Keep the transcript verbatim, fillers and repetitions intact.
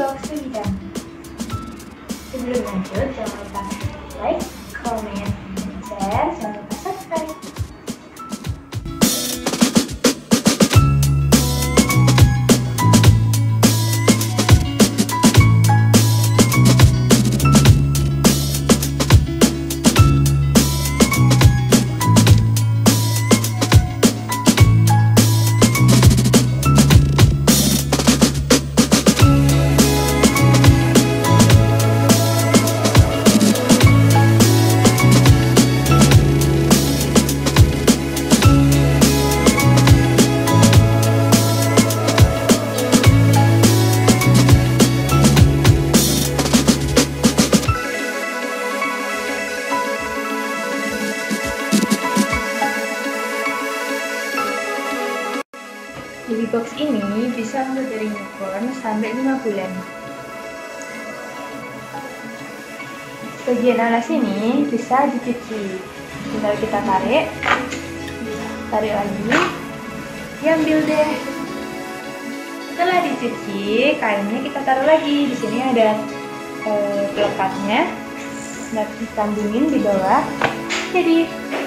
Oxidant. Sebelumnya jangan lupa like, comment, share, jangan lupa subscribe. Baby box ini bisa memberi unicorn sampai lima bulan. Bagian alas ini bisa dicuci. Tinggal kita tarik, tarik lagi, diambil deh. Setelah dicuci, kainnya kita taruh lagi. Di sini ada eh, pelekatnya, dan disambungin di bawah. Jadi.